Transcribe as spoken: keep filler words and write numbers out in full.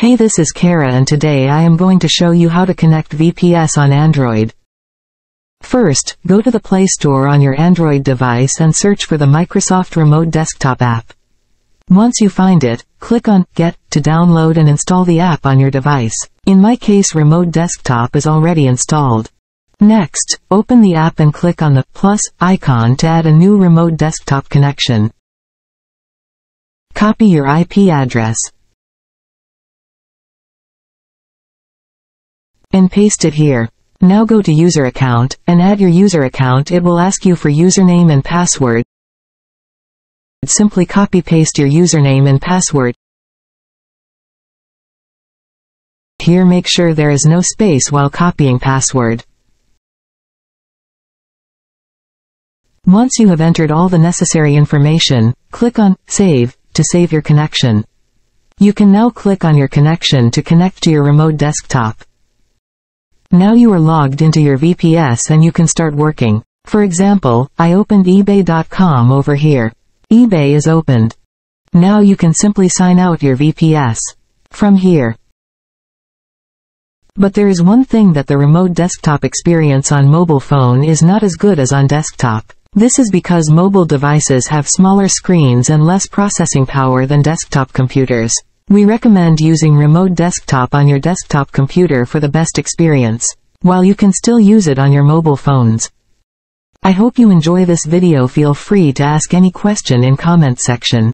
Hey, this is Kara and today I am going to show you how to connect V P S on Android. First, go to the Play Store on your Android device and search for the Microsoft Remote Desktop app. Once you find it, click on Get to download and install the app on your device. In my case, Remote Desktop is already installed. Next, open the app and click on the plus icon to add a new Remote Desktop connection. Copy your I P address and paste it here. Now go to user account, and add your user account. It will ask you for username and password. Simply copy paste your username and password. Here make sure there is no space while copying password. Once you have entered all the necessary information, click on Save, to save your connection. You can now click on your connection to connect to your remote desktop. Now you are logged into your V P S and you can start working. For example, I opened eBay dot com over here. eBay is opened. Now you can simply sign out your V P S from here. But there is one thing, that the remote desktop experience on mobile phone is not as good as on desktop. This is because mobile devices have smaller screens and less processing power than desktop computers. We recommend using Remote Desktop on your desktop computer for the best experience, while you can still use it on your mobile phones. I hope you enjoy this video. Feel free to ask any question in comment section.